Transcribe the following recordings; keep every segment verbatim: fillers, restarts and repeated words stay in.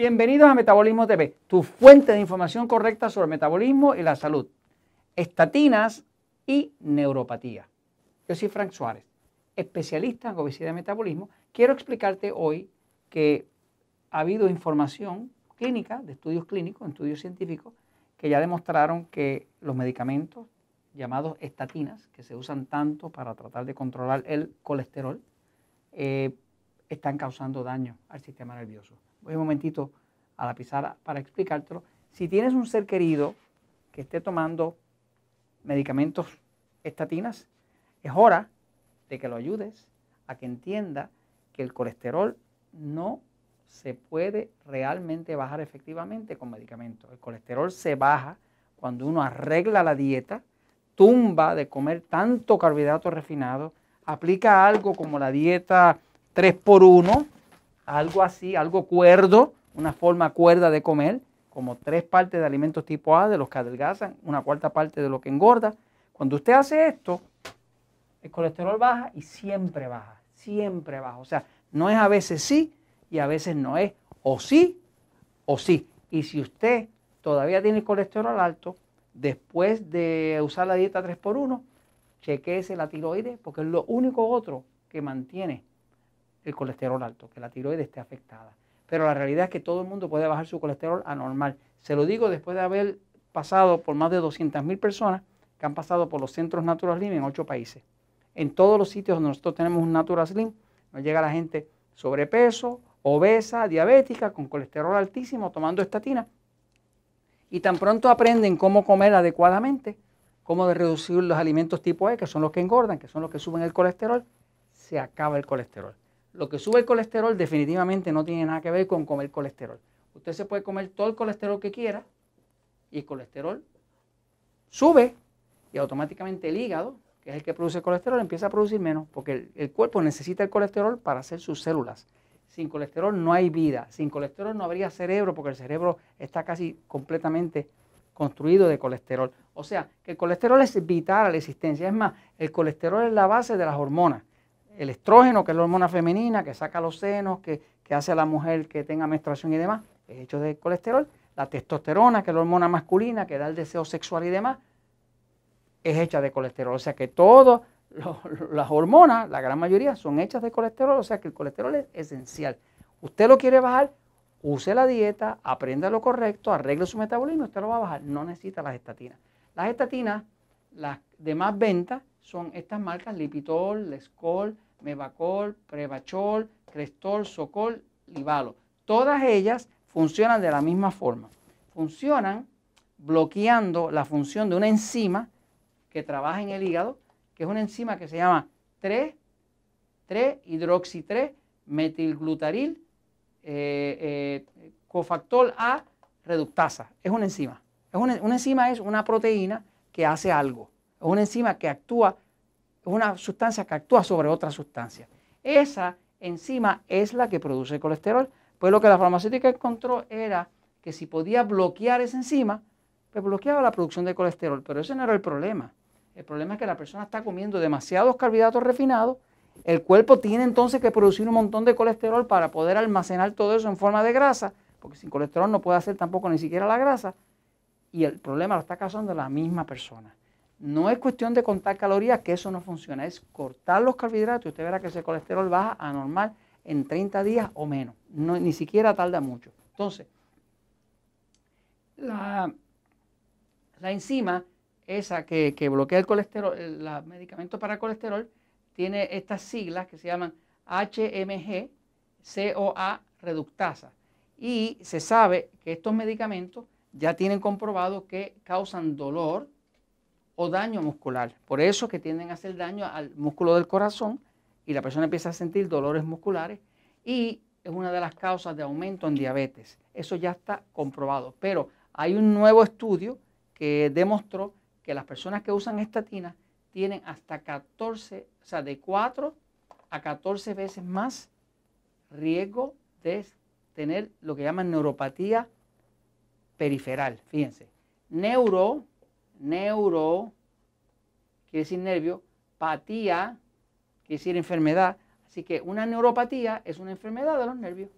Bienvenidos a Metabolismo T V, tu fuente de información correcta sobre el metabolismo y la salud, estatinas y neuropatía. Yo soy Frank Suárez, especialista en obesidad y metabolismo. Quiero explicarte hoy que ha habido información clínica, de estudios clínicos, estudios científicos, que ya demostraron que los medicamentos llamados estatinas, que se usan tanto para tratar de controlar el colesterol, eh, están causando daño al sistema nervioso. Voy un momentito a la pizarra para explicártelo. Si tienes un ser querido que esté tomando medicamentos estatinas, es hora de que lo ayudes a que entienda que el colesterol no se puede realmente bajar efectivamente con medicamentos. El colesterol se baja cuando uno arregla la dieta, tumba de comer tanto carbohidrato refinado, aplica algo como la dieta tres por uno, algo así, algo cuerdo, una forma cuerda de comer, como tres partes de alimentos tipo A, de los que adelgazan, una cuarta parte de lo que engorda. Cuando usted hace esto, el colesterol baja y siempre baja, siempre baja. O sea, no es a veces sí y a veces no es, o sí o sí. Y si usted todavía tiene el colesterol alto, después de usar la dieta tres por uno, chequéese la tiroides, porque es lo único otro que mantiene el colesterol alto, que la tiroides esté afectada. Pero la realidad es que todo el mundo puede bajar su colesterol a normal. Se lo digo después de haber pasado por más de doscientas mil personas que han pasado por los centros Natural Slim en ocho países. En todos los sitios donde nosotros tenemos un Natural Slim, nos llega la gente sobrepeso, obesa, diabética, con colesterol altísimo, tomando estatina. Y tan pronto aprenden cómo comer adecuadamente, cómo reducir los alimentos tipo E, que son los que engordan, que son los que suben el colesterol, se acaba el colesterol. Lo que sube el colesterol definitivamente no tiene nada que ver con comer colesterol. Usted se puede comer todo el colesterol que quiera y el colesterol sube y automáticamente el hígado, que es el que produce el colesterol, empieza a producir menos porque el, el cuerpo necesita el colesterol para hacer sus células. Sin colesterol no hay vida, sin colesterol no habría cerebro porque el cerebro está casi completamente construido de colesterol. O sea, que el colesterol es vital a la existencia. Es más, el colesterol es la base de las hormonas. El estrógeno, que es la hormona femenina, que saca los senos, que, que hace a la mujer que tenga menstruación y demás, es hecho de colesterol. La testosterona, que es la hormona masculina, que da el deseo sexual y demás, es hecha de colesterol. O sea que todas las hormonas, la gran mayoría, son hechas de colesterol. O sea que el colesterol es esencial. Usted lo quiere bajar, use la dieta, aprenda lo correcto, arregle su metabolismo, usted lo va a bajar. No necesita las estatinas. Las estatinas, las de más venta, son estas marcas Lipitor, Lescol, Mevacor, Pravachol, Crestor, Socol, Livalo. Todas ellas funcionan de la misma forma. Funcionan bloqueando la función de una enzima que trabaja en el hígado, que es una enzima que se llama tres hidroxi tres metilglutaril eh, eh, cofactor A reductasa. Es una enzima. Es una, una enzima es una proteína que hace algo. Es una enzima que actúa, es una sustancia que actúa sobre otra sustancia. Esa enzima es la que produce el colesterol. Pues lo que la farmacéutica encontró era que si podía bloquear esa enzima, pues bloqueaba la producción de colesterol. Pero ese no era el problema. El problema es que la persona está comiendo demasiados carbohidratos refinados. El cuerpo tiene entonces que producir un montón de colesterol para poder almacenar todo eso en forma de grasa, porque sin colesterol no puede hacer tampoco ni siquiera la grasa. Y el problema lo está causando la misma persona. No es cuestión de contar calorías, que eso no funciona, es cortar los carbohidratos y usted verá que ese colesterol baja a normal en treinta días o menos, no, ni siquiera tarda mucho. Entonces, la, la enzima esa que, que bloquea el colesterol, el, los medicamentos para el colesterol, tiene estas siglas que se llaman H M G C O A reductasa y se sabe que estos medicamentos ya tienen comprobado que causan dolor o daño muscular. Por eso que tienden a hacer daño al músculo del corazón y la persona empieza a sentir dolores musculares y es una de las causas de aumento en diabetes. Eso ya está comprobado. Pero hay un nuevo estudio que demostró que las personas que usan estatinas tienen hasta catorce, o sea, de cuatro a catorce veces más riesgo de tener lo que llaman neuropatía periferal. Fíjense, neuro... Neuro, quiere decir nervio, patía, quiere decir enfermedad. Así que una neuropatía es una enfermedad de los nervios.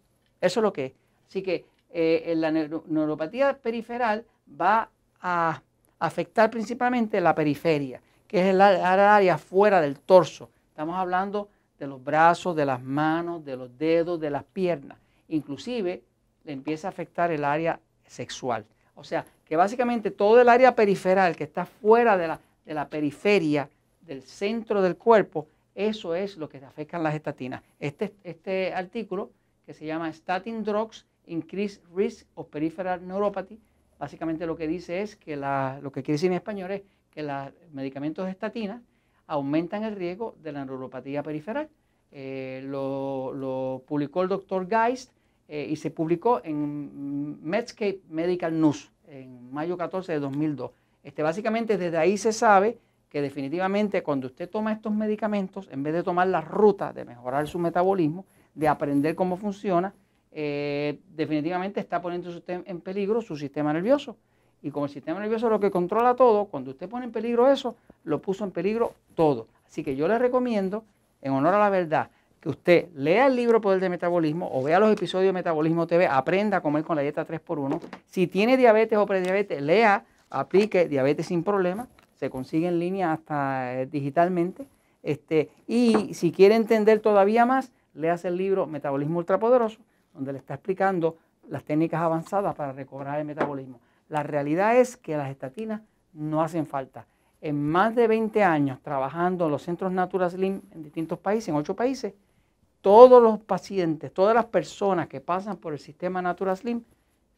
Eso es lo que es. Así que eh, en la neuropatía periferal va a afectar principalmente la periferia, que es el área fuera del torso. Estamos hablando de los brazos, de las manos, de los dedos, de las piernas. Inclusive le empieza a afectar el área sexual. O sea, que básicamente todo el área periferal que está fuera de la, de la periferia del centro del cuerpo, eso es lo que afectan las estatinas. Este, este artículo, que se llama Statin Drugs Increase Risk of Peripheral Neuropathy, básicamente lo que dice es que la, lo que quiere decir en español es que los medicamentos de estatinas aumentan el riesgo de la neuropatía periferal. Eh, lo, lo publicó el doctor Geist eh, y se publicó en MedScape Medical News en mayo catorce de dos mil dos. Este, básicamente desde ahí se sabe que definitivamente cuando usted toma estos medicamentos, en vez de tomar la ruta de mejorar su metabolismo, de aprender cómo funciona, Eh, definitivamente está poniendo usted en peligro su sistema nervioso, y como el sistema nervioso es lo que controla todo, cuando usted pone en peligro eso, lo puso en peligro todo. Así que yo le recomiendo, en honor a la verdad, que usted lea el libro El Poder del Metabolismo o vea los episodios de Metabolismo T V, aprenda a comer con la dieta tres por uno. Si tiene diabetes o prediabetes, lea, aplique Diabetes sin Problema, se consigue en línea hasta digitalmente. Este, y si quiere entender todavía más, léase el libro Metabolismo Ultrapoderoso, donde le está explicando las técnicas avanzadas para recobrar el metabolismo. La realidad es que las estatinas no hacen falta. En más de veinte años trabajando en los centros Natural Slim en distintos países, en ocho países, todos los pacientes, todas las personas que pasan por el sistema Natural Slim,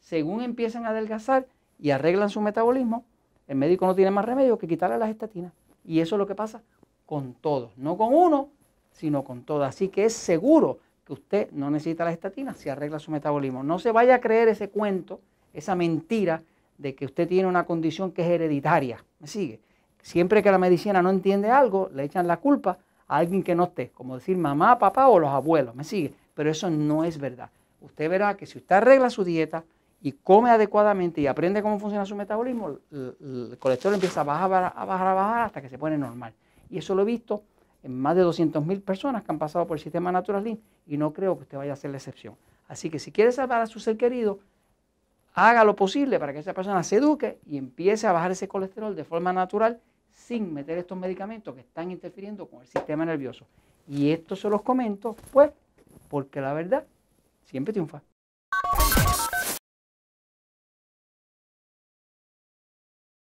según empiezan a adelgazar y arreglan su metabolismo, el médico no tiene más remedio que quitarle las estatinas. Y eso es lo que pasa con todos, no con uno, sino con todos. Así que es seguro que usted no necesita las estatinas si arregla su metabolismo. No se vaya a creer ese cuento, esa mentira de que usted tiene una condición que es hereditaria. ¿Me sigue? Siempre que la medicina no entiende algo, le echan la culpa a alguien que no esté, como decir mamá, papá o los abuelos. ¿Me sigue? Pero eso no es verdad. Usted verá que si usted arregla su dieta y come adecuadamente y aprende cómo funciona su metabolismo, el colesterol empieza a bajar, a bajar, a bajar hasta que se pone normal. Y eso lo he visto en más de doscientas mil personas que han pasado por el sistema Natural Slim, y no creo que usted vaya a ser la excepción. Así que si quiere salvar a su ser querido, haga lo posible para que esa persona se eduque y empiece a bajar ese colesterol de forma natural sin meter estos medicamentos que están interfiriendo con el sistema nervioso. Y esto se los comento, pues, porque la verdad siempre triunfa.